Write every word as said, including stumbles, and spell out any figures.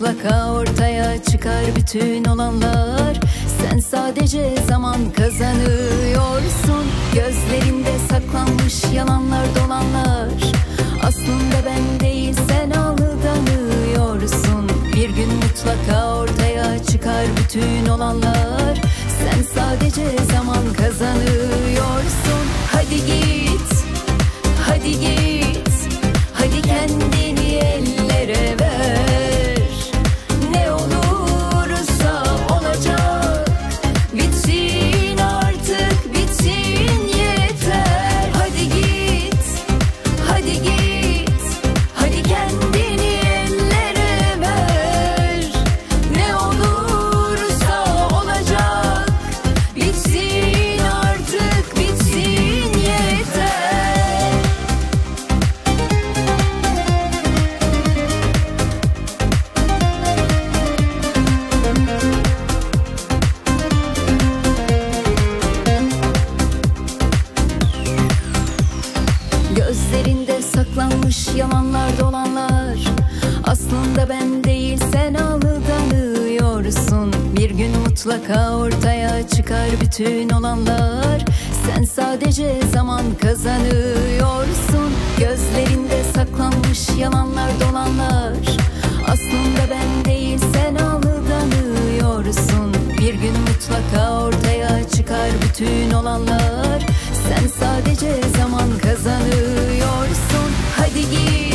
mutlaka ortaya çıkar bütün olanlar. Sen sadece zaman kazanıyorsun. Gözlerinde saklanmış yalanlar, dolanlar. Aslında ben değil, sen aldanıyorsun. Bir gün mutlaka ortaya çıkar bütün olanlar. Sen sadece zaman kazanıyorsun. Hadi git, hadi git, hadi kendini ellere ver. Ne olursa olacak, bitsin artık, bitsin yeter. Hadi git, hadi git, hadi kendini ellere ver. Ne olursa olacak, bitsin artık, bitsin yeter. Gözlerinde saklanmış yalanlar, dolanlar. Aslında ben değil, sen aldanıyorsun. Bir gün mutlaka ortaya çıkar bütün olanlar. Sen sadece zaman kazanıyorsun. Gözlerinde saklanmış yalanlar, dolanlar. Aslında ben değil, sen aldanıyorsun. Bir gün mutlaka ortaya çıkar bütün olanlar. Sen sadece zaman kazanıyorsun. Hadi git.